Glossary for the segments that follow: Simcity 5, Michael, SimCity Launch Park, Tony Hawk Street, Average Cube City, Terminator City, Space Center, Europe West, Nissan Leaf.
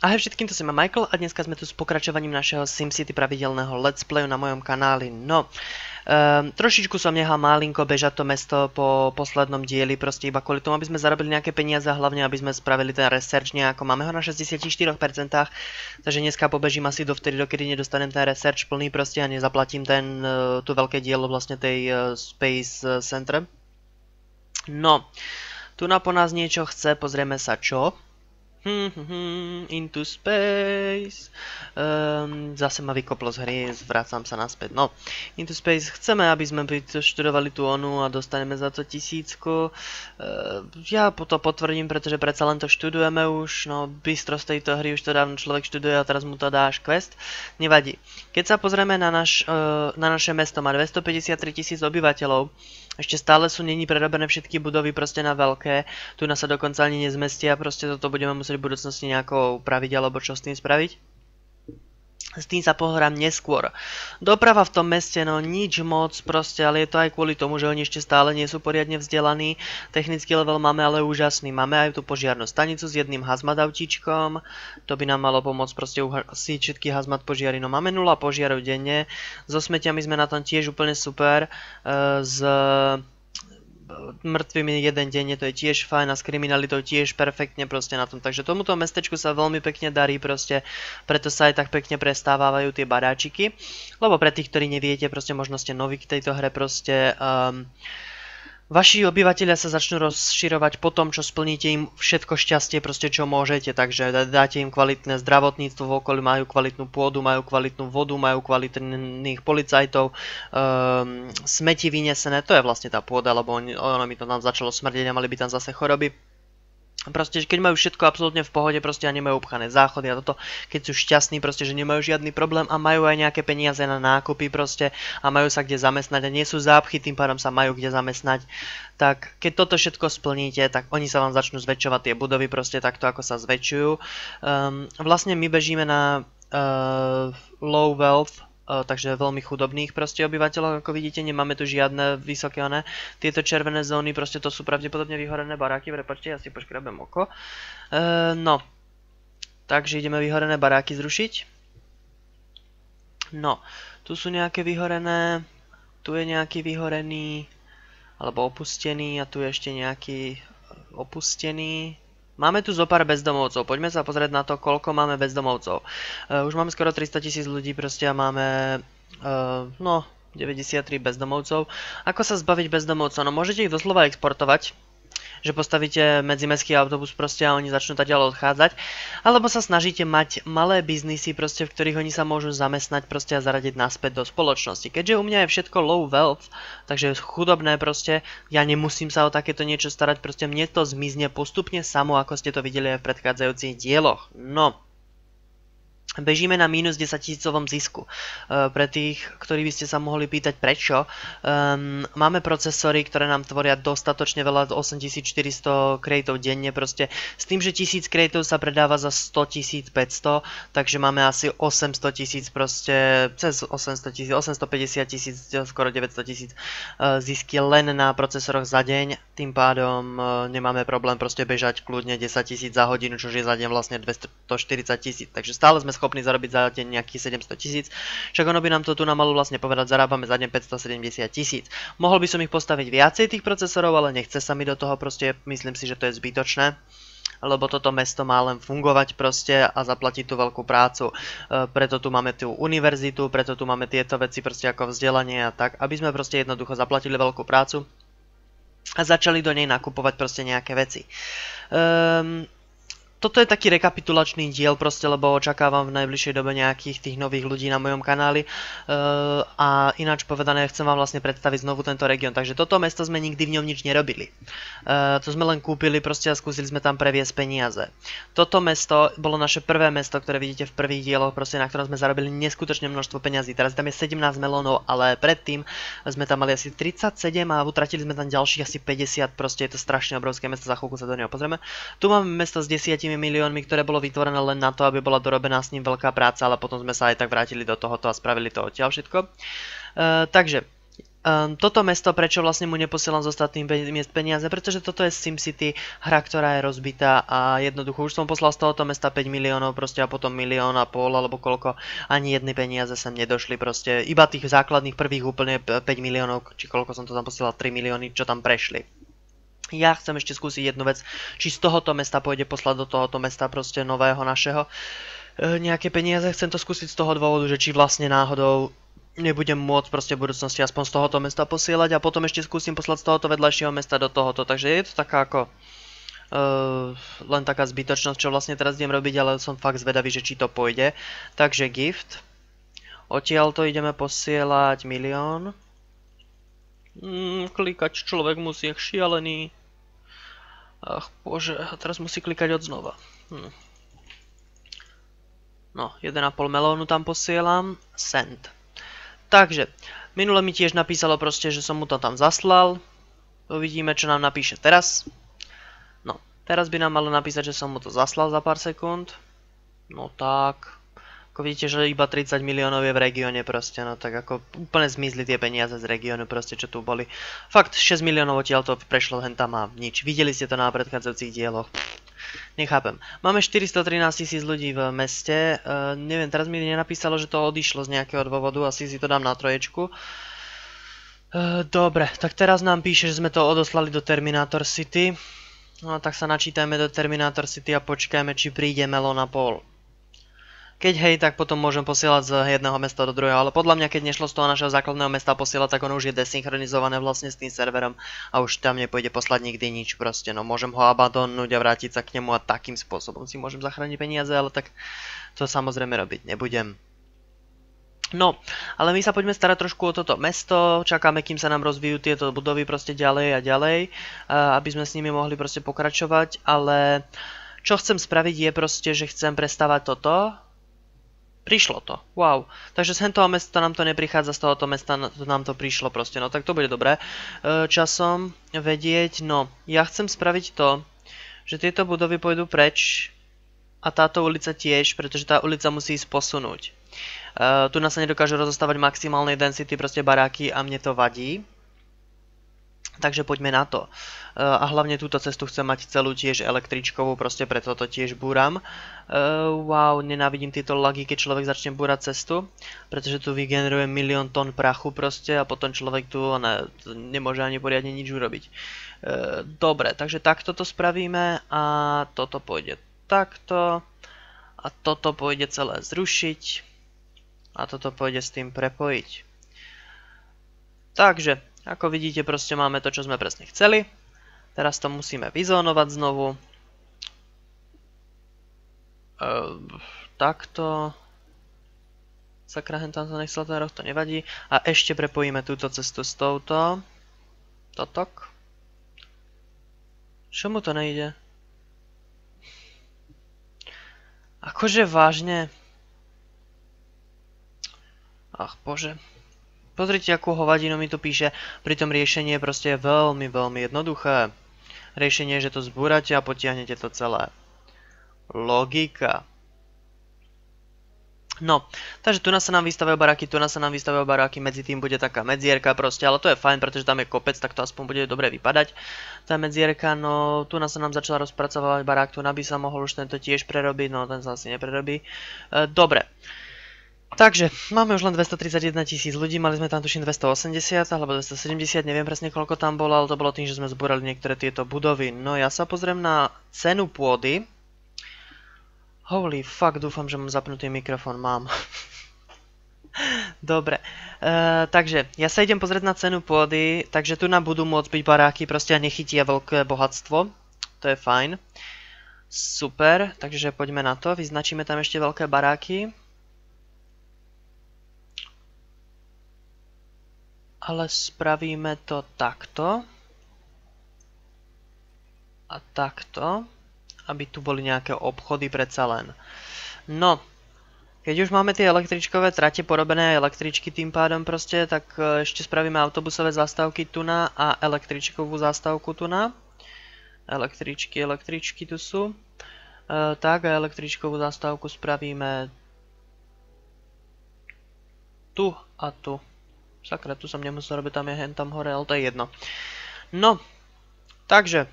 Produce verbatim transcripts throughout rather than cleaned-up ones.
Ahoj všetkým, to jsem Michael a dneska jsme tu s pokračovaním našeho SimCity pravidelného let's playu na mojom kanáli. No, um, trošičku som nehal malinko bežať to mesto po poslednom dieli, prostě iba kvôli tomu, aby sme zarobili nejaké peniaze a hlavne, aby sme spravili ten research nejako. Máme ho na šesťdesiatštyri percent, takže dneska pobežím asi dovtedy, dokedy nedostanem ten research plný prostě a nezaplatím ten, tu veľké dielo vlastne tej Space Center. No, tu na po nás niečo chce, pozrieme sa čo. Into Space. Um, zase ma vykoplo z hry, zvracam sa naspäť. No, Into Space chceme, aby sme študovali tú onu a dostaneme za to tisícku. Uh, ja to potvrdím, pretože predsa len to študujeme už. No, bystro z tejto hry už to dávno človek študuje a teraz mu to dáš quest. Nevadí. Keď sa pozrieme na, naš, uh, na naše mesto, má dvestopäťdesiattri tisíc obyvateľov. Ešte stále sú není prerobené všetky budovy prostě na veľké. Tu nás sa dokonca ani nezmestí a prostě toto budeme musieť v budúcnosti nejako upraviť alebo čo s tým spraviť. S tým sa pohrám neskôr. Doprava v tom meste, no nič moc prostě, ale je to aj kvôli tomu, že oni ešte stále nie sú poriadne vzdelaní. Technický level máme ale úžasný. Máme aj tu požiarnu stanicu s jedným hazmat autíčkom. To by nám malo pomôcť prostě uhasiť všetky hazmat požiary. No máme nula požiarov denne. So smetiami sme na tom tiež úplne super. Z mrtvými jeden deň, to je tiež fajn a s kriminalitou tiež perfektne prostě na tom, takže tomuto mestečku sa veľmi pekne darí prostě, preto sa aj tak pekne prestávajú tie baráčiky, lebo pre tých, ktorí neviete, prostě možno ste noví k tejto hre, prostě um, vaši obyvatelia sa začnú rozširovať po tom, čo splníte im všetko šťastie, prostě čo môžete, takže dáte im kvalitné zdravotníctvo v okolí, majú kvalitnú pôdu, majú kvalitnú vodu, majú kvalitných policajtov, um, smeti vynesené, to je vlastne tá pôda, lebo on, ono mi to nám začalo smrdeť a mali by tam zase choroby. Prostě, keď majú všetko absolútne v pohode, prostě a nemajú obchané záchody a toto, keď sú šťastní, prostě, že nemajú žiadny problém a majú aj nejaké peniaze na nákupy prostě a majú sa kde zamestnať a nie sú zápchy, tým pádom sa majú kde zamestnať, tak keď toto všetko splníte, tak oni sa vám začnú zväčšovať tie budovy prostě takto, ako sa zväčšujú. Um, vlastne my bežíme na uh, low wealth, takže veľmi chudobných prostě obyvateľov, ako vidíte, nemáme tu žiadne vysoké one. Tieto červené zóny, prostě to sú pravdepodobne vyhorené baráky, prepačte, ja si poškrabem oko. E, no, takže ideme vyhorené baráky zrušiť. No, tu sú nejaké vyhorené, tu je nejaký vyhorený, alebo opustený a tu je ešte nejaký opustený. Máme tu zopár bezdomovcov, poďme sa pozrieť na to, koľko máme bezdomovcov. Uh, už máme skoro tristotisíc ľudí prostě a máme uh, no, deväťdesiattri bezdomovcov. Ako sa zbaviť bezdomovcov? No môžete ich doslova exportovať, že postavíte medzimestský autobus prostě a oni začnú tady odchádzať, alebo sa snažíte mať malé biznisy prostě, v ktorých oni sa môžu zamestnať prostě a zaradiť naspäť do spoločnosti. Keďže u mňa je všetko low wealth, takže chudobné prostě, ja nemusím sa o takéto niečo starať, prostě mne to zmizne postupne samo, ako ste to videli aj v predchádzajúcich dieloch. No, bežíme na minus desaťtisícovom zisku. Pre tých, ktorí by ste sa mohli pýtať prečo, um, máme procesory, ktoré nám tvoria dostatočne veľa, osemtisícštyristo krejtov denne prostě, s tým, že tisíc krejtov sa predáva za stotisícpäťsto, takže máme asi osemsto tisíc prostě, cez osemsto tisíc, osemstopäťdesiat tisíc, skoro deväťsto tisíc uh, zisky len na procesoroch za deň, tým pádom uh, nemáme problém prostě bežať kľudne desať tisíc za hodinu, čo je za deň vlastne dvestoštyridsať tisíc, takže stále sme schopní schopný zarobiť za deň nejakých sedemsto tisíc. Však ono by nám to tu na malo vlastne povedať, zarábame za deň päťstosedemdesiat tisíc. Mohol by som ich postaviť viacej tých procesorov, ale nechce sa mi do toho, prostě myslím si, že to je zbytočné, lebo toto mesto má len fungovať prostě a zaplatiť tú veľkú prácu. E, preto tu máme tú univerzitu, preto tu máme tieto veci prostě ako vzdelanie a tak, aby sme prostě jednoducho zaplatili veľkú prácu a začali do nej nakupovať prostě nejaké veci. Ehm... Toto je taký rekapitulačný diel prostě, lebo očakávam v najbližšej dobe nejakých tých nových ľudí na mojom kanáli. Uh, a ináč povedané, chcem vám vlastne predstaviť znovu tento region. Takže toto mesto sme nikdy v ňom nič nerobili. Uh, to sme len kúpili prostě a skúsili sme tam previesť peniaze. Toto mesto bolo naše prvé mesto, ktoré vidíte v prvých dieloch, prostě na ktorom sme zarobili neskutočné množstvo peňazí. Teraz tam je sedemnásť melónov, ale predtým sme tam mali asi tridsaťsedem a utratili sme tam ďalších asi päťdesiat, prostě je to strašne obrovské mesto, za chvíľku sa do neho pozrieme. Tu máme mesto s desiatimi miliónmi, ktoré bolo vytvorené len na to, aby bola dorobená s ním veľká práca, ale potom sme sa aj tak vrátili do tohoto a spravili to odtiaľ všetko. E, takže um, toto mesto, prečo vlastne mu neposielam z ostatných miest peniaze, pretože toto je SimCity, hra, ktorá je rozbitá a jednoducho už som poslal z tohoto mesta päť miliónov proste a potom milión a pol alebo koľko, ani jedny peniaze sem nedošli proste, iba tých základných prvých úplne päť miliónov, či koľko som to tam poslal, tri milióny, čo tam prešli. Ja chcem ešte skúsiť jednu vec, či z tohoto mesta pôjde poslať do tohoto mesta proste nového našeho nejaké peniaze, chcem to skúsiť z toho dôvodu, že či vlastne náhodou nebudem môcť proste v budúcnosti aspoň z tohoto mesta posielať a potom ešte skúsim poslať z tohoto vedľajšieho mesta do tohoto, takže je to taká ako len taká zbytočnosť, čo vlastne teraz idem robiť, ale som fakt zvedavý, že či to pôjde, takže gift, odtiaľto ideme posielať milión, klikať človek musí, jak šialený, ach bože, teraz musí klikať od znova. No, jeden a pol melónu tam posielam. Send. Takže, minule mi tiež napísalo proste, že som mu to tam zaslal. Uvidíme, čo nám napíše teraz. No, teraz by nám malo napísať, že som mu to zaslal za pár sekúnd. No tak. Ako vidíte, že iba tridsať miliónov je v regióne proste. No tak ako úplne zmizli tie peniaze z regiónu proste, čo tu boli. Fakt, šesť miliónov odtiaľ to prešlo hen tam a nič. Videli ste to na predchádzajúcich dieloch. Nechápem. Máme štyristo trinásť tisíc ľudí v meste. Neviem, teraz mi nenapísalo, že to odišlo z nejakého dôvodu. Asi si to dám na troječku. Dobre, tak teraz nám píše, že sme to odoslali do Terminator City. No tak sa načítajme do Terminator City a počkajme, či príde melón a pol. Keď hej, tak potom môžem posielať z jedného mesta do druhého, ale podľa mňa, keď nešlo z toho našeho základného mesta posielať, tak ono už je desynchronizované vlastne s tým serverom a už tam nepôjde poslať nikdy nič proste, no môžem ho abandonnúť a vrátiť sa k nemu a takým spôsobom si môžem zachrániť peniaze, ale tak to samozrejme robiť nebudem. No, ale my sa poďme starať trošku o toto mesto, čakáme, kým sa nám rozvíjú tieto budovy proste ďalej a ďalej, aby sme s nimi mohli proste pokračovať, ale čo chcem spraviť je proste, že chcem prestávať toto. Prišlo to, wow, takže z hentoho mesta nám to neprichádza, z tohoto mesta nám to prišlo proste, no tak to bude dobré časom vedieť, no ja chcem spraviť to, že tieto budovy pôjdu preč a táto ulica tiež, pretože tá ulica musí ísť posunúť. Tu nás sa nedokážu rozostávať maximálnej density, proste baráky a mne to vadí. Takže poďme na to. A hlavne túto cestu chcem mať celú tiež električkovú, proste preto to tiež búram. Wow, nenávidím tieto lagy, keď človek začne búrať cestu, pretože tu vygeneruje milión tón prachu proste a potom človek tu nemôže ani poriadne nič urobiť. Dobre, takže takto to spravíme a toto pôjde takto a toto pôjde celé zrušiť a toto pôjde s tým prepojiť. Takže ako vidíte, proste máme to, čo sme presne chceli. Teraz to musíme vyzónovať znovu. Takto. Sakra, hen tam sa nechcel ten roh, to nevadí. A ešte prepojíme túto cestu s touto. Totok. Čo mu to nejde? Akože vážne. Ach bože. Pozrite, akú hovadinu mi tu píše, pritom riešenie je proste veľmi, veľmi jednoduché. Riešenie je, že to zbúrate a potiahnete to celé. Logika. No, takže tu nás sa nám vystavujú baráky, tu nás sa nám vystavujú baráky, medzi tým bude taká medzierka proste, ale to je fajn, pretože tam je kopec, tak to aspoň bude dobre vypadať. Tá medzierka, no, tu nás sa nám začala rozpracovať barák, tu by sa mohol už tento tiež prerobiť, no ten sa asi neprerobí. Dobre. Takže, máme už len dvestotridsaťjeden tisíc ľudí, mali sme tam tuším dvestoosemdesiat alebo dvestosedemdesiat, neviem presne koľko tam bolo, ale to bolo tým, že sme zbúrali niektoré tieto budovy. No ja sa pozriem na cenu pôdy. Holy fuck, dúfam, že mám zapnutý mikrofón, mám. Dobre, takže ja sa idem pozrieť na cenu pôdy, takže tu nám budú môcť byť baráky, proste nechytia veľké bohatstvo, to je fajn. Super, takže poďme na to, vyznačíme tam ešte veľké baráky. Ale spravíme to takto a takto, aby tu boli nejaké obchody predsa len. No, keď už máme tie električkové trate porobené a električky tým pádom proste, tak ešte spravíme autobusové zastávky tuna a električkovú zastávku tuna. Električky, električky tu sú. Tak a električkovú zastávku spravíme tu a tu. Sakra, tu jsem mě musel robit, tam je hen tam hore, ale to je jedno. No, takže.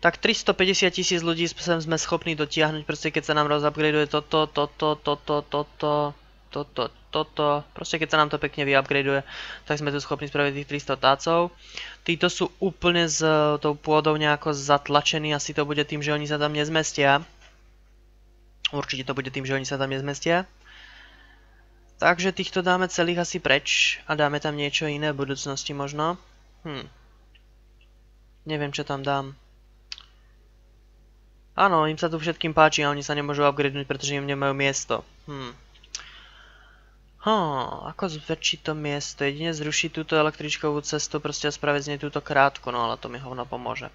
Tak tři sta padesát tisíc lidí jsme schopni dotiahnuť, prostě keď se nám rozupgradeuje toto, toto, toto, toto, toto, toto. Prostě keď se nám to pekne vyupgradeuje, tak jsme tu schopni spravit tých tři sta tácov. Títo jsou úplně s tou půdou nějako zatlačený, asi to bude tím, že oni se tam nezmestia. Určitě to bude tím, že oni se tam nezmestia. Takže týchto dáme celých asi preč a dáme tam něco jiné v budoucnosti možno. Hm. Nevím, čo tam dám. Áno, im sa tu všetkým páči a oni sa nemôžu upgradenúť, pretože im nemajú miesto. Hm. Huh, ako zväčší to miesto? Jedine zruší túto električkovú cestu, proste spraviť z nej túto krátku, no ale to mi hovno pomôže.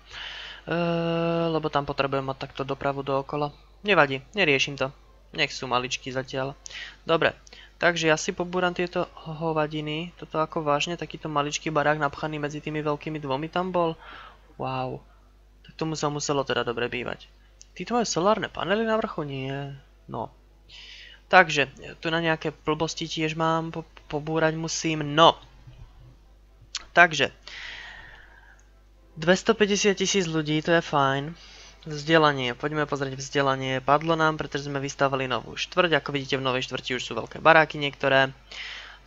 Eee, lebo tam potrebujem mať takto dopravu dookola. Nevadí, neriešim to. Nech sú maličky zatiaľ. Dobre, takže ja si pobúram tieto hovadiny. Toto ako vážne, takýto maličký barák napchaný medzi tými veľkými dvomi tam bol. Wow, tak tomu sa muselo teda dobre bývať. Tyto mají solárné panely na vrchu? Nie. No. Takže, tu na nějaké blbosti tiež mám, po pobúrať musím. No. Takže. dvestopäťdesiat tisíc lidí, to je fajn. Vzdelanie, pojďme pozrieť vzdelanie. Padlo nám, protože jsme vystavili novou štvrť. Ako vidíte, v nové štvrti už sú veľké baráky niektoré.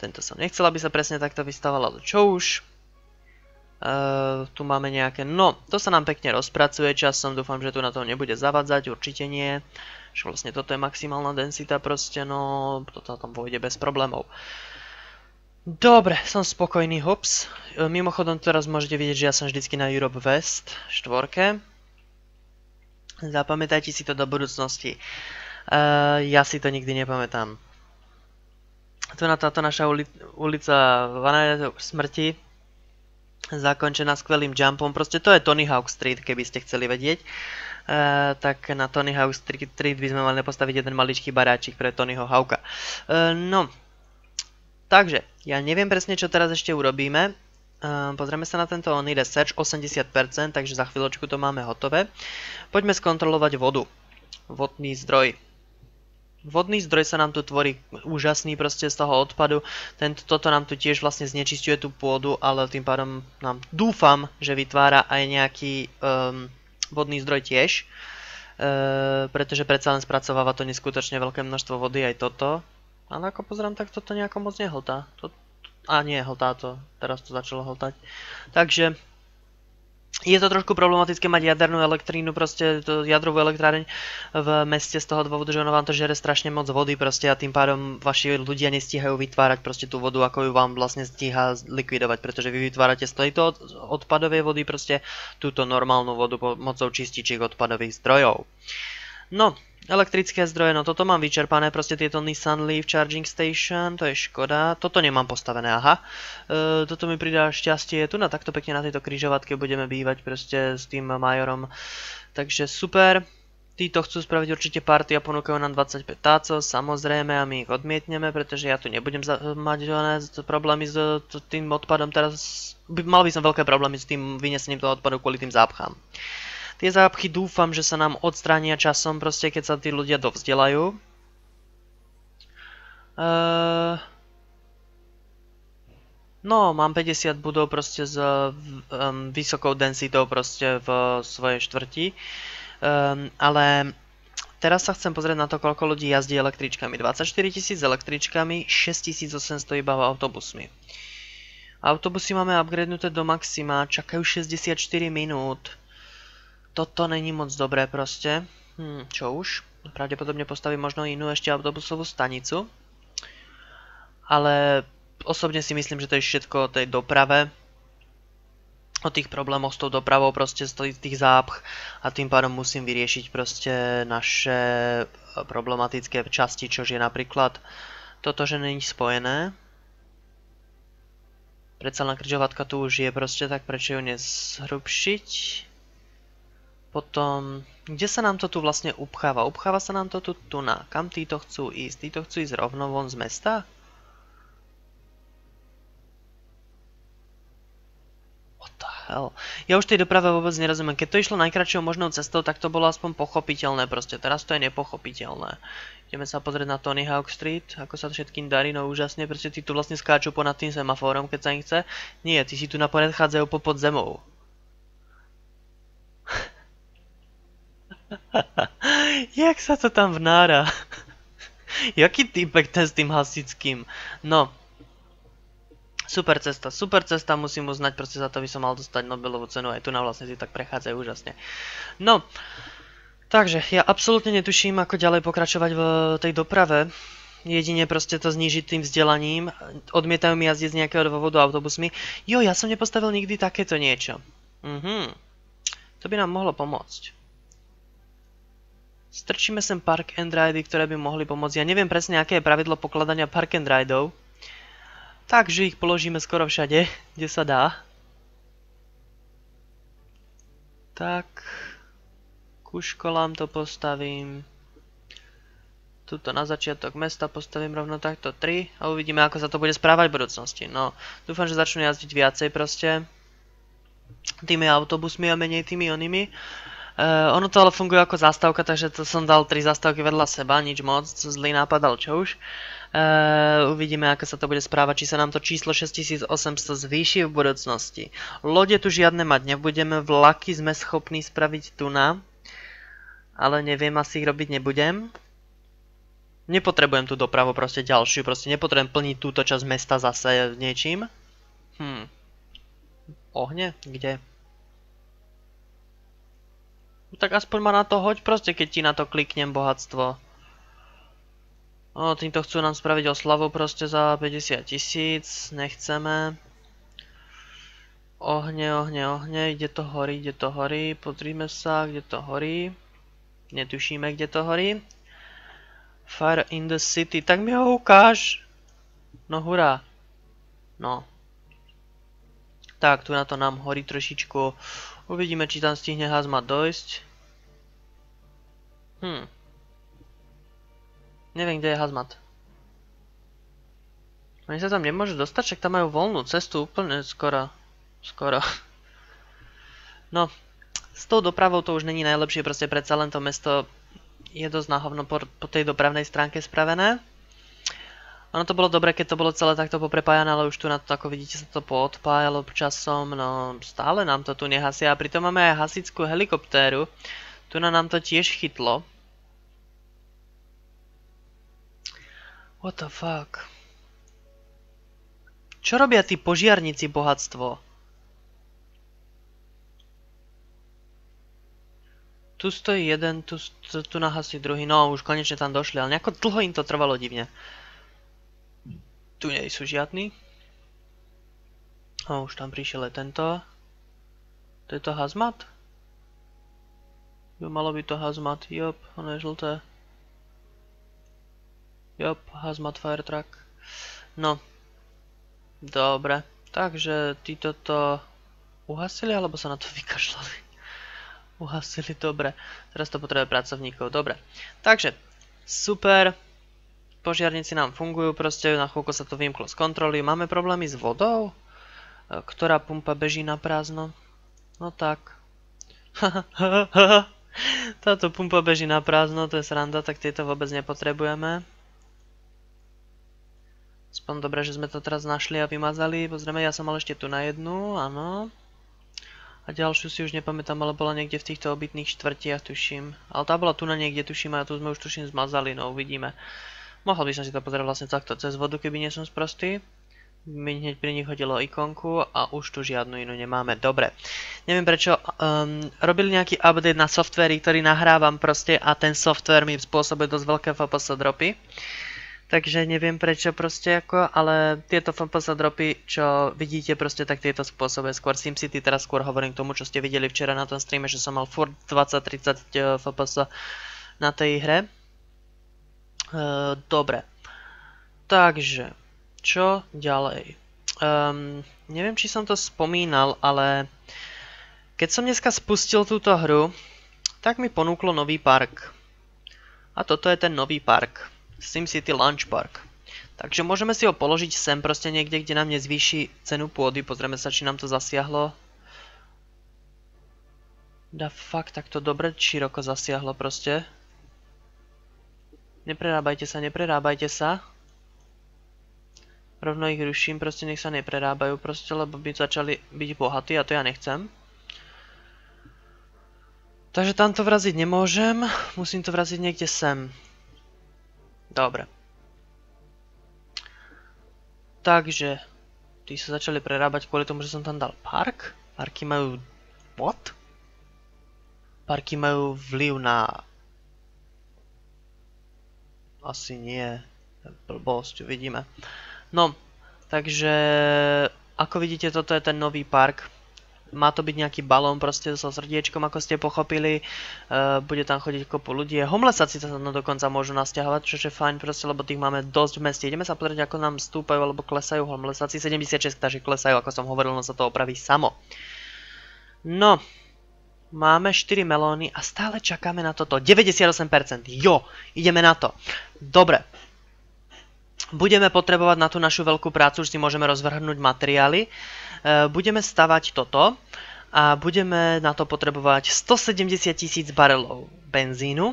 Tento som nechcel, aby sa presne takto vystavalo, ale čo už. Uh, tu máme nějaké, no, to se nám pekne rozpracuje časom, doufám, že tu na to nebude zavadzať, určitě nie. Že vlastně toto je maximálna densita prostě, no, toto tam pôjde bez problémov. Dobre, som spokojný, hops. Mimochodom teraz môžete vidieť, že ja som vždycky na Europe West štvorke. Zapamätajte si to do budúcnosti. Uh, ja si to nikdy nepamätám. Tu na táto naša uli ulica Vané smrti. Zakončená skvelým jumpom, prostě to je Tony Hawk Street, keby ste chceli vedieť. E, tak na Tony Hawk Street by sme mali postaviť jeden maličký baráčik pre Tonyho Hawka. E, no, takže, ja neviem presne, čo teraz ešte urobíme. E, pozrieme sa na tento Only Search, osemdesiat percent, takže za chvíľočku to máme hotové. Poďme skontrolovať vodu. Vodný zdroj. Vodný zdroj sa nám tu tvorí úžasný prostě z toho odpadu. Tento, toto nám tu tiež vlastne znečisťuje tú pôdu, ale tým pádom nám dúfam, že vytvára aj nejaký um, vodný zdroj tiež. Uh, pretože predsa len spracováva to neskutočne veľké množstvo vody aj toto. Ale ako pozerám, tak toto nejako moc nehltá. To, a nie, hltá to. Teraz to začalo hltať. Takže... Je to trošku problematické mať jadernú elektrínu, prostě jadrovú elektráreň v meste z toho dôvodu, že ono vám to žere strašne moc vody prostě a tým pádom vaši ľudia nestíhajú vytvárať prostě tú vodu, ako ju vám vlastne stíha likvidovať, pretože vy vytvárate z tejto odpadovej vody prostě túto normálnu vodu pomocou čističiek odpadových zdrojov. No, elektrické zdroje, no toto mám vyčerpané, prostě tieto Nissan Leaf Charging Station, to je škoda, toto nemám postavené, aha, e, toto mi pridá šťastie, tu na takto pekne na tejto križovatke budeme bývať prostě s tým majorom, takže super, títo chcú spraviť určite party a ponúkajú nám dvadsaťpäť tácov, samozrejme a my ich odmietneme, pretože ja tu nebudem mať problémy s tým odpadom, teraz mal by som veľké problémy s tým vynesením toho odpadu kvôli tým zápchám. Tie zápchy dúfam, že sa nám odstránia časom, proste keď sa tí ľudia dovzdelajú. Eee... No, mám päťdesiat budov proste s um, vysokou densitou proste v svojej štvrti. Um, ale teraz sa chcem pozrieť na to, koľko ľudí jazdí električkami. dvadsaťštyri tisíc električkami, šesťtisíc osemsto iba autobusmi. Autobusy máme upgradenuté do maxima, čakajú šesťdesiatštyri minút. Toto není moc dobré prostě. Hm, čo už? Pravděpodobně postavím možno jinou ještě autobusovou stanicu. Ale osobně si myslím, že to je všetko o tej doprave. O tých problémoch s tou dopravou prostě stojí tých zápch. A tým pádom musím vyřešit prostě naše problematické časti, což je například toto, že není spojené. Precelná križovatka tu už je prostě, tak proč ju nezhrubšiť? Potom, kde sa nám to tu vlastne upcháva? Upcháva sa nám to tu, tu na. Kam títo chcú ísť? Títo chcú ísť rovno von z mesta? What the hell. Ja už tej doprave vôbec nerozumiem. Keď to išlo najkračšou možnou cestou, tak to bolo aspoň pochopiteľné proste. Teraz to je nepochopiteľné. Ideme sa pozrieť na Tony Hawk Street, ako sa všetkým darí, no úžasne. Proste tí tu vlastne skáču ponad tým semafórom, keď sa im chce. Nie, tí si tu napored chádzajú popod zemou. Jak sa to tam vnára? Jaký týpek ten s tým hasičským? No. Super cesta, super cesta, musím uznať, proste za to by som mal dostať Nobelovú cenu, aj tu na vlastne si tak prechádzajú úžasne. No, takže ja absolútne netuším, ako ďalej pokračovať v tej doprave. Jedine proste to znížiť tým vzdelaním. Odmietajú mi jazdiť z nejakého dôvodu autobusmi. Jo, ja som nepostavil nikdy takéto niečo. Mhm, to by nám mohlo pomôcť. Strčíme sem park and ridey, ktoré by mohli pomôcť. Ja neviem presne, aké je pravidlo pokladania park and rideov. Takže ich položíme skoro všade, kde sa dá. Tak, ku školám to postavím. Tuto na začiatok mesta postavím rovno takto tri a uvidíme, ako sa to bude správať v budúcnosti. No, dúfam, že začnú jazdiť viacej proste. Tými autobusmi a menej tými onými. Ono to ale funguje ako zastávka, takže to som dal tri zastávky vedľa seba, nič moc, zlý nápadal, čo už. Uvidíme, ako sa to bude správať, či sa nám to číslo šesťtisícosemsto zvýši v budúcnosti. Lode tu žiadne mať nebudeme, vlaky sme schopní spraviť tu na, ale neviem, asi ich robiť nebudem. Nepotrebujem tú dopravu proste ďalšiu, proste nepotrebujem plniť túto časť mesta zase niečím. Hm. Ohne? Kde? Tak aspoň ma na to hoď proste, keď ti na to kliknem bohatstvo. Týmto chcú nám spraviť oslavu proste za päťdesiat tisíc, nechceme. Ohne, ohne, ohne, kde to horí, kde to horí, pozrime sa, kde to horí. Netušíme, kde to horí. Fire in the city, tak mi ho ukáž. No hurá. No. Tak, tu na to nám horí trošičku. Uvidíme, či tam stihne hazma dojsť. Hm. Neviem, kde je hazmat. Oni sa tam nemôžu dostať, však tam majú voľnú cestu úplne skoro. Skoro. No, s tou dopravou to už není najlepšie, proste predsa len to mesto je dosť na hovno po, po tej dopravnej stránke spravené. Ono to bolo dobre, keď to bolo celé takto poprepájané, ale už tu na to, ako vidíte, sa to poodpájalo časom, no stále nám to tu nehasia. A pritom máme aj hasičskú helikoptéru, tu na nám to tiež chytlo. What the fuck? Čo robia tí požiarnici bohatstvo? Tu stojí jeden, tu nahasí druhý, no už konečne tam došli, ale nejako dlho im to trvalo divne. Tu nie sú žiadni. O, už tam prišiel aj tento. To je to hazmat? Jo, malo by to hazmat. Jop, ono je žlté. Jop, hazmat firetruck. No. Dobre. Takže títo to uhasili, alebo sa na to vykašľali? Uhasili, dobre. Teraz to potrebuje pracovníkov. Dobre. Takže, super. Požiarnici nám fungujú, proste na chvíľku sa to vymklo z kontroly. Máme problémy s vodou? Ktorá pumpa beží na prázdno? No tak. Táto pumpa beží na prázdno, to je sranda, tak tieto vôbec nepotrebujeme. Aspoň dobre, že sme to teraz našli a vymazali. Pozrieme, ja som mal ešte tu na jednu, áno. A ďalšiu si už nepamätám, ale bola niekde v týchto obytných štvrtiach, tuším. Ale tá bola tu na niekde, tuším, a tu sme už tuším zmazali, no uvidíme. Mohol by som si to pozrieť vlastne takto cez vodu, keby nie som sprostý. Mi hneď pri nich hodilo ikonku a už tu žiadnu inú nemáme. Dobre. Neviem prečo. Um, robili nejaký update na softvéry, ktorý nahrávam proste a ten softvér mi spôsobuje dosť veľké ef pé es dropy. Takže neviem prečo proste ako, ale tieto ef pé es dropy, čo vidíte proste, tak tieto spôsobuje skôr SimCity. Teraz skôr hovorím k tomu, čo ste videli včera na tom streame, že som mal furt dvadsať tridsať ef pé es na tej hre. Dobre, takže, čo ďalej? Neviem, či som to spomínal, ale keď som dneska spustil túto hru, tak mi ponúklo nový park. A toto je ten nový park, SimCity Launch Park. Takže môžeme si ho položiť sem proste niekde, kde nám nezvýši cenu pôdy. Pozrieme sa, či nám to zasiahlo. Da fuck, tak to dobre široko zasiahlo proste. Neprerábajte sa, neprerábajte sa. Rovno ich ruším, proste nech sa neprerábajú proste, lebo by začali byť bohatí a to ja nechcem. Takže tam to vraziť nemôžem, musím to vraziť niekde sem. Dobre. Takže, tí sa začali prerábať kvôli tomu, že som tam dal park. Parky majú... what? Parky majú vliv na... asi nie. Blbosť, uvidíme. No, takže... ako vidíte, toto je ten nový park. Má to byť nejaký balón proste so srdiečkom, ako ste pochopili. E, bude tam chodiť kopu ľudí. Homelessáci sa tam dokonca môžu nasťahovať, čo je fajn proste, lebo tých máme dosť v meste. Ideme sa pozrieť, ako nám stúpajú alebo klesajú homelessáci. sedemdesiatšesť, takže klesajú, ako som hovoril, no sa to opraví samo. No... máme štyri melóny a stále čakáme na toto. deväťdesiatosem percent. Jo, ideme na to. Dobre. Budeme potrebovať na tú našu veľkú prácu, už si môžeme rozvrhnúť materiály. Budeme stavať toto a budeme na to potrebovať stosedemdesiat tisíc barelov benzínu,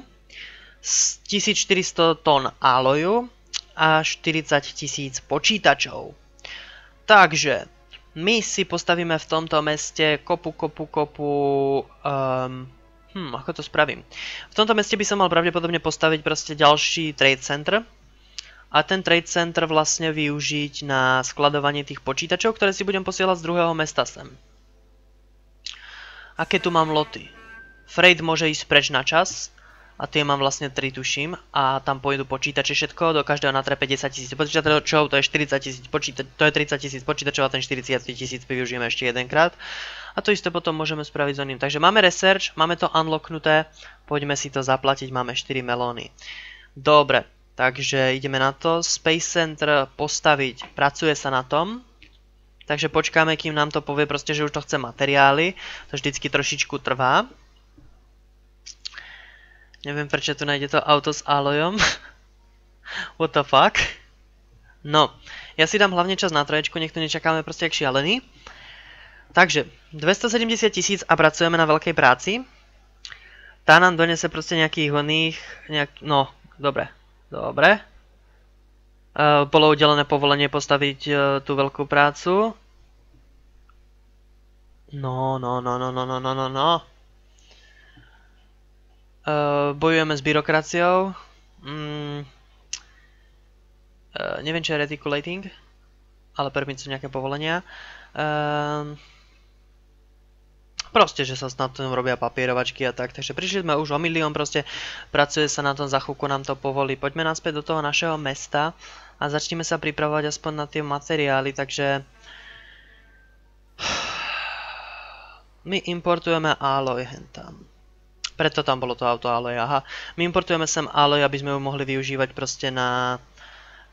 tisícštyristo tón aloju a štyridsať tisíc počítačov. Takže... my si postavíme v tomto meste kopu, kopu, kopu... Um, hm, ako to spravím? V tomto meste by som mal pravdepodobne postaviť proste ďalší trade center. A ten trade center vlastne využiť na skladovanie tých počítačov, ktoré si budem posielať z druhého mesta sem. Aké tu mám loty? Freight môže ísť preč na čas. A tie mám vlastne tri, tuším. A tam pôjdu počítače všetko, do každého natrepe desať tisíc počítačov, to je štyridsať tisíc počítačov, to je tridsať tisíc počítačov a ten štyridsať tisíc využijeme ešte jedenkrát. A to isté potom môžeme spraviť s oným. Takže máme research, máme to unlocknuté, poďme si to zaplatiť, máme štyri melóny. Dobre, takže ideme na to. Space Center postaviť, pracuje sa na tom. Takže počkáme, kým nám to povie proste, že už to chce materiály. To vždycky trošičku trvá. Neviem, prečo tu nájde to auto s alojom. What the fuck? No, ja si dám hlavne čas na troječku, nech tu nečakáme proste jak šialený. Takže, dvestosedemdesiat tisíc a pracujeme na veľkej práci. Tá nám donese proste nejakých oných... Nejak, no, dobre, dobre. E, bolo udelené povolenie postaviť e, tú veľkú prácu. No, no, no, no, no, no, no, no. Uh, bojujeme s byrokraciou. Mm. Uh, neviem, čo je reticulating, ale permit sú nejaké povolenia. Uh, proste, že sa na tom robia papierovačky a tak. Takže prišli sme už o milión, proste pracuje sa na tom, za chvíľku nám to povolí. Poďme naspäť do toho našeho mesta a začneme sa pripravovať aspoň na tie materiály, takže... my importujeme aloj hentam. Preto tam bolo to auto aloj, aha. My importujeme sem aloj, aby sme ju mohli využívať proste na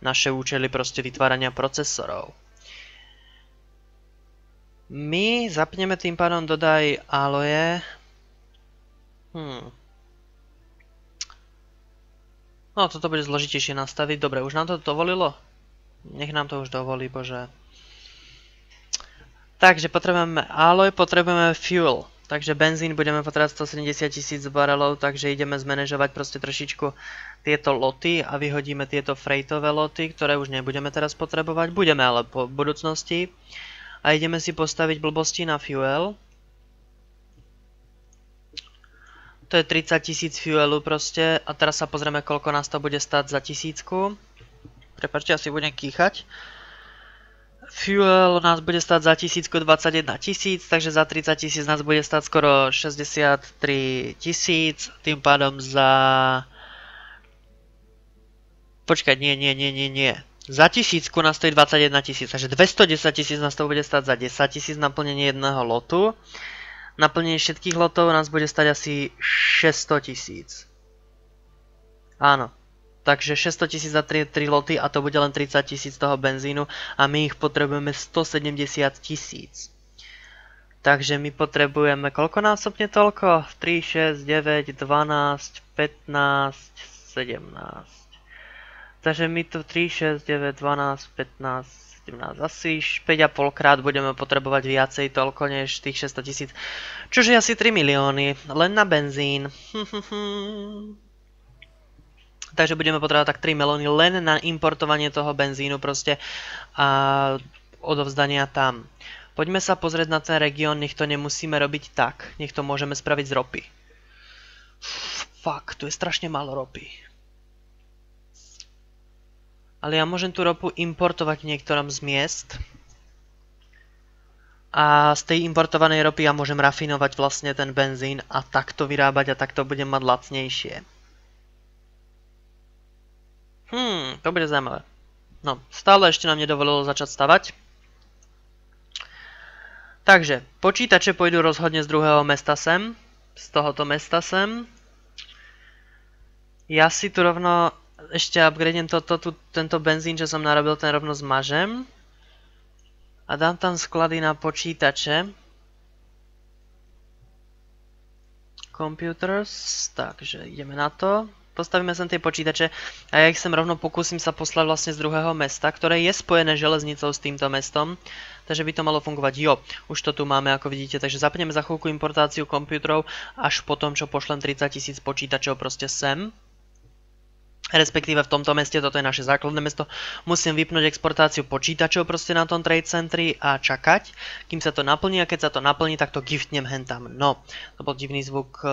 naše účely proste vytvárania procesorov. My zapneme tým pádom dodaj aloje. Hmm. No, toto bude zložitejšie nastaviť. Dobre, už nám to dovolilo? Nech nám to už dovolí, bože. Takže potrebujeme aloj, potrebujeme fuel. Takže benzín budeme potrebovať stosedemdesiat tisíc barelov, takže ideme zmanéžovať proste trošičku tieto loty a vyhodíme tieto freightové loty, ktoré už nebudeme teraz potrebovať, budeme ale po budúcnosti. A ideme si postaviť blbosti na fuel. To je tridsať tisíc fuelu proste a teraz sa pozrieme, koľko nás to bude stáť za tisícku. Prepáčte, asi budem kýchať. Fuel nás bude stáť za tisícko dvadsaťjeden tisíc, takže za tridsať tisíc nás bude stáť skoro šesťdesiattri tisíc, tým pádom za... počkať, nie, nie, nie, nie, nie. Za tisícku nás stojí dvadsaťjeden tisíc, takže dvestodesať tisíc nás to bude stáť za desať tisíc naplnenie jedného lotu. Naplnenie všetkých lotov nás bude stať asi šesťsto tisíc. Áno. Takže šesťsto tisíc za tri loty a to bude len tridsať tisíc toho benzínu a my ich potrebujeme stosedemdesiat tisíc. Takže my potrebujeme koľkonásobne toľko? tri, šesť, deväť, dvanásť, pätnásť, sedemnásť. Takže my tu tri, šesť, deväť, dvanásť, pätnásť, sedemnásť, asi päť a pol krát budeme potrebovať viacej toľko než tých šesťsto tisíc, čiže asi tri milióny, len na benzín. Takže budeme potrebovať tak tri milióny len na importovanie toho benzínu proste a odovzdania tam. Poďme sa pozrieť na ten región, nech to nemusíme robiť tak, nech to môžeme spraviť z ropy. Fuck, tu je strašne málo ropy. Ale ja môžem tú ropu importovať v niektorom z miest. A z tej importovanej ropy ja môžem rafinovať vlastne ten benzín a takto vyrábať a takto budem mať lacnejšie. Hmm, to bude zaujímavé. No, stále ešte nám nedovolilo začať stavať. Takže, počítače pôjdu rozhodne z druhého mesta sem. Z tohoto mesta sem. Ja si tu rovno ešte upgradenem tento benzín, čo som narobil, ten rovno zmažem. A dám tam sklady na počítače. Computers. Takže ideme na to. Postavíme sem tie počítače a ja ich sem rovno pokúsim sa poslať vlastne z druhého mesta, ktoré je spojené železnicou s týmto mestom. Takže by to malo fungovať. Jo, už to tu máme, ako vidíte. Takže zapneme za chvíľku importáciu komputerov až po tom, čo pošlem tridsať tisíc počítačov proste sem. Respektíve v tomto meste, toto je naše základné mesto, musím vypnúť exportáciu počítačov proste na tom Trade Centri a čakať, kým sa to naplní, a keď sa to naplní, tak to giftnem hentam. No, to bol divný zvuk,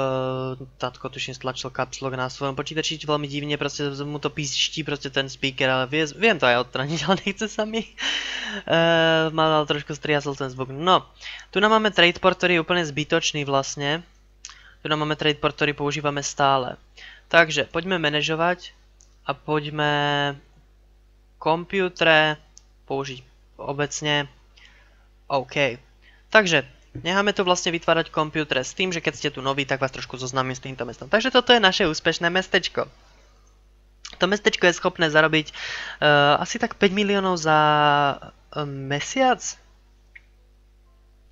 tatko tuším stlačil caps lock na svojom počítači, veľmi divne, proste mu to píští proste ten speaker, ale viem to aj odstraniť, ale nechce sa mi. Mal trošku striasol ten zvuk. No, tu nám máme tradeport, ktorý je úplne zbytočný vlastne. Tu nám máme tradeport, ktorý používame stále. Takže, poďme manažovať. A poďme komputre použiť obecne. OK. Takže necháme tu vlastne vytvárať komputre s tým, že keď ste tu noví, tak vás trošku zoznámim s týmto mestom. Takže toto je naše úspešné mestečko. To mestečko je schopné zarobiť uh, asi tak päť miliónov za uh, mesiac.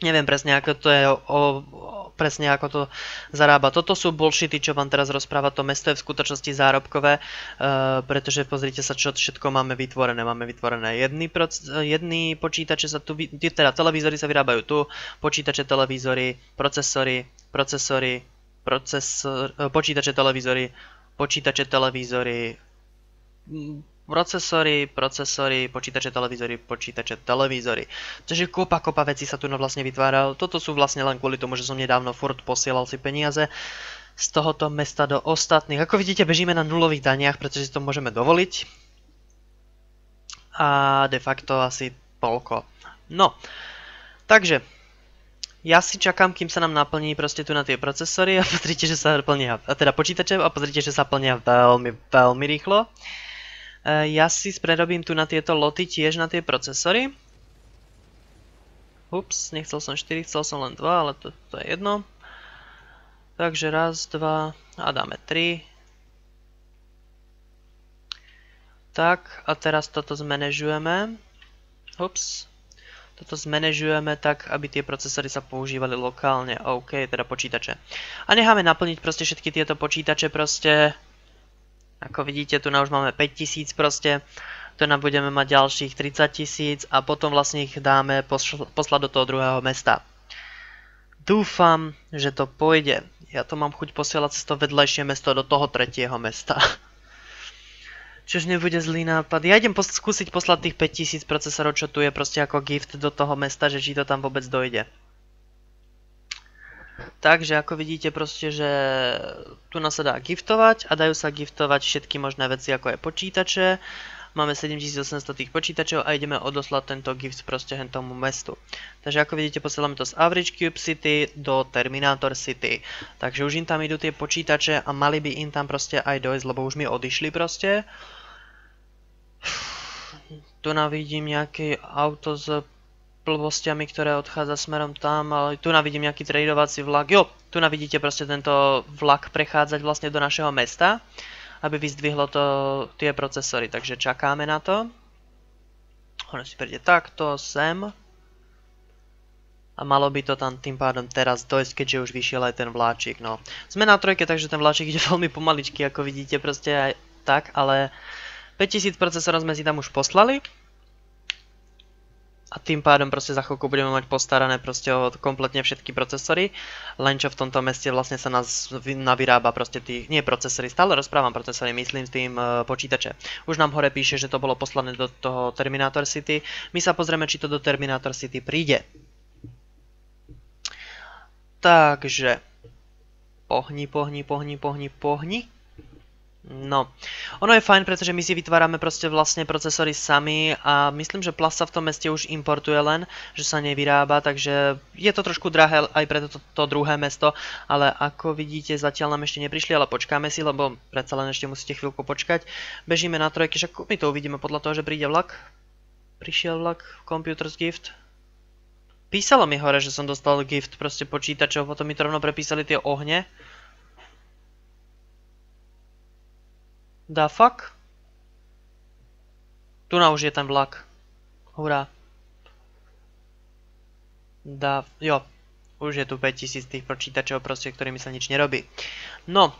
Neviem presne, ako to je o... o presne ako to zarába. Toto sú bullshity, čo vám teraz rozpráva. To mesto je v skutočnosti zárobkové, pretože pozrite sa, čo všetko máme vytvorené. Máme vytvorené jedny počítače, teda televízory sa vyrábajú tu, počítače, televízory, procesory, procesory, počítače, televízory, počítače, televízory, procesory, procesory, počítače, televízory, počítače, televízory. Takže kopa, kopa vecí sa tu vlastne vytvára. Toto sú vlastne len kvôli tomu, že som nedávno furt posielal si peniaze z tohoto mesta do ostatných. Ako vidíte, bežíme na nulových daniach, pretože si to môžeme dovoliť. A de facto asi toľko. No, takže ja si čakám, kým sa nám naplní proste tu na tie procesory a pozrite, že sa plnia, teda počítače, a pozrite, že sa plnia veľmi, veľmi rýchlo. Ja si prerobím tu na tieto loty tiež na tie procesory. Ups, nechcel som štyri, chcel som len dva, ale to, to je jedno. Takže raz, dva a dáme tri. Tak a teraz toto zmanéžujeme. Ups. Toto zmanéžujeme tak, aby tie procesory sa používali lokálne. OK, teda počítače. A necháme naplniť proste všetky tieto počítače proste. Ako vidíte, tu už máme päť tisíc proste, tu nám budeme mať ďalších tridsať tisíc a potom vlastne ich dáme poslať do toho druhého mesta. Dúfam, že to pôjde. Ja to mám chuť posielať cez to vedlejšie mesto do toho tretieho mesta. Čož nebude zlý nápad. Ja idem skúsiť poslať tých päť tisíc procesorov, čo tu je proste ako gift do toho mesta, že či to tam vôbec dojde. Takže ako vidíte proste, že tu nás sa dá giftovať a dajú sa giftovať všetky možné veci, ako je počítače. Máme sedemtisícosemsto tých počítačov a ideme odoslať tento gift proste hen tomu mestu. Takže ako vidíte, posielame to z Average Cube City do Terminator City. Takže už im tam idú tie počítače a mali by im tam proste aj dojsť, lebo už mi odišli proste. Tu navidím nejaké auto z blbostiami, ktoré odchádza smerom tam, ale tu navidím nejaký tradovací vlak. Jo, tu navidíte proste tento vlak prechádzať vlastne do našeho mesta, aby vyzdvihlo to tie procesory, takže čakáme na to. Ono si príde takto, sem. A malo by to tam tým pádom teraz dojsť, keďže už vyšiel aj ten vláčik, no. Sme na trojke, takže ten vláčik ide veľmi pomaličky, ako vidíte, proste aj tak, ale päť tisíc procesorov sme si tam už poslali. a tým pádom prostě za chvilku budeme mať postarané prostě o kompletně všetky procesory, lenčo v tomto meste vlastne sa nás navyrába prostě tých, nie procesory, stále rozprávam procesory, myslím tým e, počítače. Už nám hore píše, že to bolo poslané do toho Terminator City, my sa pozrieme, či to do Terminator City príde. Takže, pohni, pohni, pohni, pohni, pohni. No, ono je fajn, pretože my si vytvárame proste vlastne procesory sami a myslím, že plast sa v tom meste už importuje len, že sa nevyrába, takže je to trošku drahé aj pre to, to druhé mesto, ale ako vidíte, zatiaľ nám ešte neprišli, ale počkáme si, lebo predsa len ešte musíte chvíľku počkať. Bežíme na trojky, však my to uvidíme podľa toho, že príde vlak. Prišiel vlak, computer's gift. Písalo mi hore, že som dostal gift proste počítačov, potom mi to rovno prepísali tie ohne. Da fuck? Tu na už je ten vlak. Hurá. Da, jo. Už je tu päťtisíc tých počítačov proste, ktorými sa nič nerobí. No.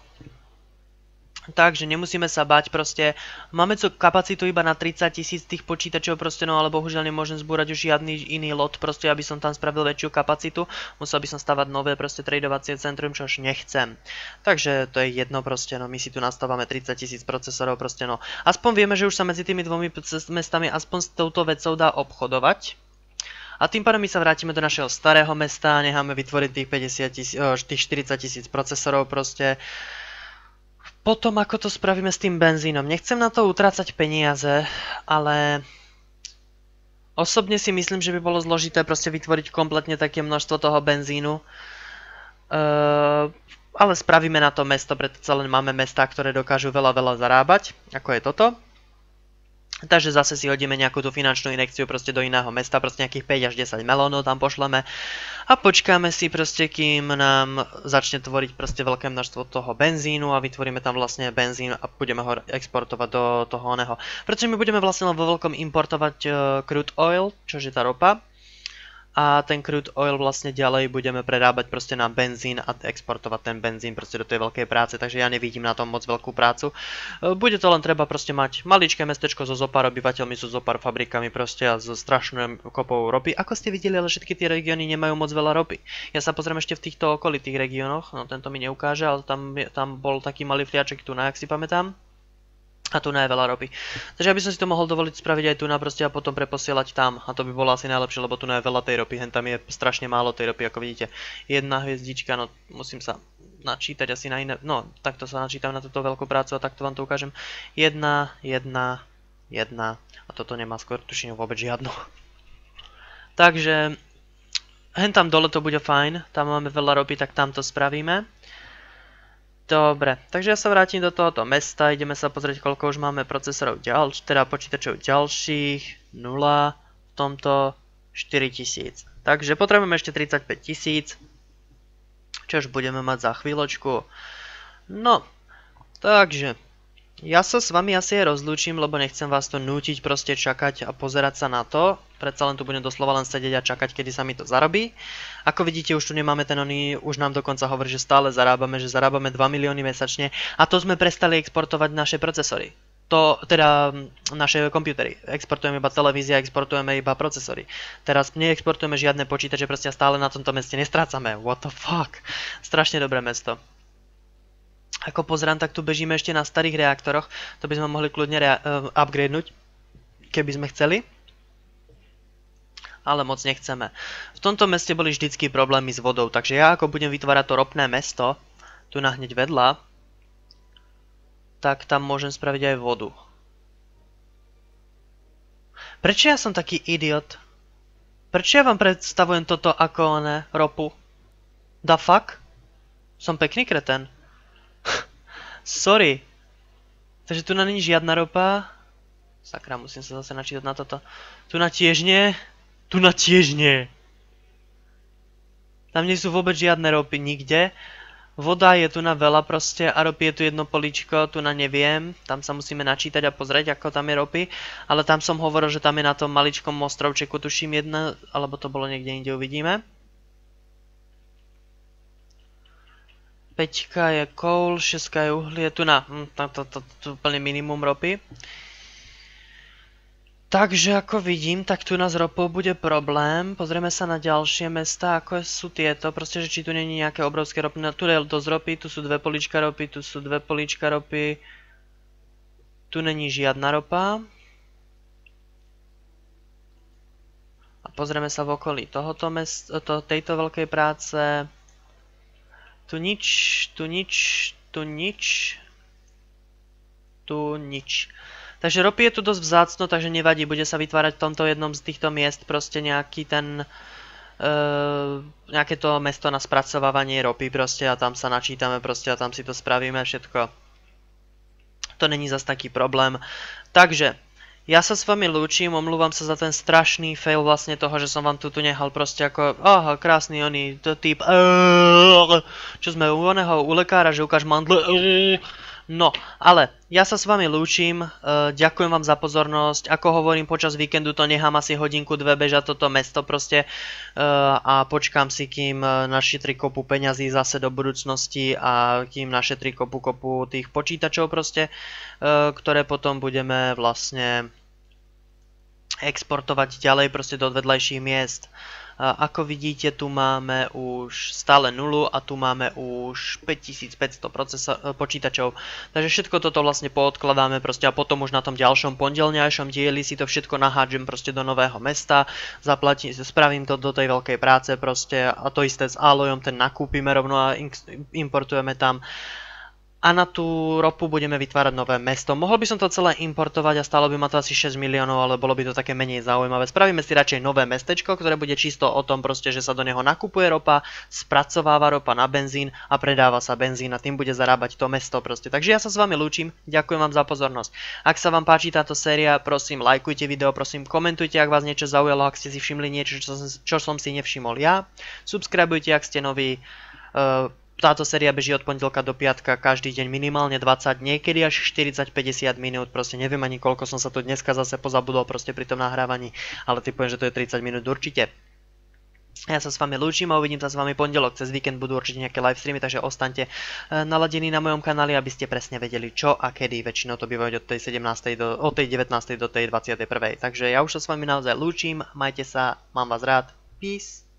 Takže nemusíme sa bať proste. Máme co kapacitu iba na tridsať tisíc tých počítačov proste, no ale bohužiaľ nemôžem zbúrať už žiadny iný lot proste, aby som tam spravil väčšiu kapacitu. Musel by som stavať nové proste tradovacie centrum, čo už nechcem. Takže to je jedno proste, no my si tu nastávame tridsať tisíc procesorov proste, no. Aspoň vieme, že už sa medzi tými dvomi mestami aspoň s touto vecou dá obchodovať. A tým pádom my sa vrátime do našeho starého mesta a necháme vytvoriť tých päťdesiat tisíc, tých štyridsať tisíc procesorov proste. Potom ako to spravíme s tým benzínom. Nechcem na to utrácať peniaze, ale osobne si myslím, že by bolo zložité proste vytvoriť kompletne také množstvo toho benzínu. Uh, ale spravíme na to mesto, pretože len máme mestá, ktoré dokážu veľa veľa zarábať, ako je toto. Takže zase si hodíme nejakú tú finančnú injekciu proste do iného mesta, proste nejakých päť až desať melónov tam pošleme a počkáme si proste, kým nám začne tvoriť proste veľké množstvo toho benzínu a vytvoríme tam vlastne benzín a budeme ho exportovať do toho oného. Pretože my budeme vlastne len vo veľkom importovať uh, crude oil, čo je tá ropa, a ten crude oil vlastne ďalej budeme prerábať proste na benzín a exportovať ten benzín proste do tej veľkej práce, takže ja nevidím na tom moc veľkú prácu. Uh, bude to len treba proste mať maličké mestečko so zopár obyvateľmi, so zopár fabrikami proste a so strašnou kopou ropy. Ako ste videli, ale všetky tie regióny nemajú moc veľa ropy. Ja sa pozriem ešte v týchto okolitých regiónoch, no tento mi neukáže, ale tam, tam bol taký malý fliaček tu na, ak si pamätám. A tu na je veľa ropy. Takže ja by som si to mohol dovoliť spraviť aj tu na proste a potom preposielať tam. A to by bolo asi najlepšie, lebo tu na je veľa tej ropy. Hen tam je strašne málo tej ropy, ako vidíte. Jedna hviezdička, no musím sa načítať asi na iné. No, takto sa načítam na túto veľkú prácu a takto vám to ukážem. Jedna, jedna, jedna. A toto nemá skôr tušinu vôbec žiadnu. Takže hen tam dole to bude fajn. Tam máme veľa ropy, tak tam to spravíme. Dobre, takže ja sa vrátim do tohoto mesta, ideme sa pozrieť, koľko už máme procesorov ďalších, teda počítačov ďalších, nula, v tomto štyritisíc. Takže potrebujeme ešte tridsaťpäť tisíc, čo už budeme mať za chvíľočku. No, takže, ja sa s vami asi aj rozlúčim, lebo nechcem vás to nútiť proste čakať a pozerať sa na to. Predsa len tu budem doslova len sedieť a čakať, kedy sa mi to zarobí. Ako vidíte, už tu nemáme ten oný, už nám dokonca hovorí, že stále zarábame, že zarábame dva milióny mesačne a to sme prestali exportovať naše procesory. To, teda naše komputery. Exportujeme iba televízie, exportujeme iba procesory. Teraz neexportujeme žiadne počítače, proste stále na tomto meste nestrácame. What the fuck? Strašne dobré mesto. Ako pozerám, tak tu bežíme ešte na starých reaktoroch. To by sme mohli kľudne upgradenúť, keby sme chceli. Ale moc nechceme. V tomto meste boli vždycky problémy s vodou, takže ja ako budem vytvárať to ropné mesto, tu na hneď vedľa, tak tam môžem spraviť aj vodu. Prečo ja som taký idiot? Prečo ja vám predstavujem toto ako oné, ropu? Da fuck? Som pekný kreten. Sorry. Takže tu na není žiadna ropa. Sakra, musím sa zase načítať na toto. Tu na tiež nie. Tu na tiež nie. Tam nie sú vôbec žiadne ropy nikde. Voda je tu na veľa proste a ropy je tu jedno políčko, tu na neviem. Tam sa musíme načítať a pozrieť, ako tam je ropy. Ale tam som hovoril, že tam je na tom maličkom ostrovčeku, tuším jedna, alebo to bolo niekde inde, uvidíme. Peťka je koul, šestka je uhlie, tu na, to je úplne minimum ropy. Takže ako vidím, tak tu na s ropou bude problém. Pozrieme sa na ďalšie mesta, ako sú tieto. Proste, že či tu nie je nejaké obrovské ropy. No, tu je dosť ropy, tu sú dve políčka ropy, tu sú dve políčka ropy. Tu není žiadna ropa. A pozrieme sa v okolí tohoto mesta, to, tejto veľkej práce. Tu nič, tu nič, tu nič, tu nič. Takže ropy je tu dosť vzácno, takže nevadí, bude sa vytvárať v tomto jednom z týchto miest proste nejaký ten, e, nejaké to mesto na spracovávanie ropy proste a tam sa načítame proste a tam si to spravíme všetko. To není zas taký problém. Takže, ja sa s vami lúčim, omlúvam sa za ten strašný fail vlastne toho, že som vám tu nehal proste ako, aha, krásny oný, to typ, čo sme u oného, u lekára, že ukáž mandle, no, ale ja sa s vami lúčim, ďakujem vám za pozornosť, ako hovorím, počas víkendu to nechám asi hodinku, dve bežať toto mesto proste a počkám si, kým našetrí kopu peňazí zase do budúcnosti a kým našetrí kopu kopu tých počítačov proste, ktoré potom budeme vlastne exportovať ďalej proste do vedľajších miest. Ako vidíte, tu máme už stále nulu a tu máme už päťtisícpäťsto počítačov. Takže všetko toto vlastne poodkladáme proste a potom už na tom ďalšom pondelňajšom dieli si to všetko nahádžem proste do nového mesta, zaplatím, spravím to do tej veľkej práce proste a to isté s alojom, ten nakúpime rovno a importujeme tam. A na tú ropu budeme vytvárať nové mesto. Mohol by som to celé importovať a stálo by ma to asi šesť miliónov, ale bolo by to také menej zaujímavé. Spravíme si radšej nové mestečko, ktoré bude čisto o tom proste, že sa do neho nakupuje ropa, spracováva ropa na benzín a predáva sa benzín a tým bude zarábať to mesto proste. Takže ja sa s vami lúčim, ďakujem vám za pozornosť. Ak sa vám páči táto séria, prosím, lajkujte video, prosím, komentujte, ak vás niečo zaujalo, ak ste si všimli niečo, čo som si nevšimol ja. Subscribujte, ak ste noví. Táto séria beží od pondelka do piatka každý deň minimálne dvadsať, niekedy až štyridsať päťdesiat minút, proste neviem ani koľko som sa tu dneska zase pozabudol proste pri tom nahrávaní, ale typujem, že to je tridsať minút určite. Ja sa s vami lúčim a uvidím sa s vami pondelok, cez víkend budú určite nejaké live streamy, takže ostaňte naladení na mojom kanáli, aby ste presne vedeli čo a kedy, väčšinou to bývajú od tej devätnástej do tej dvadsiatej prvej. Takže ja už sa s vami naozaj lúčim, majte sa, mám vás rád, peace.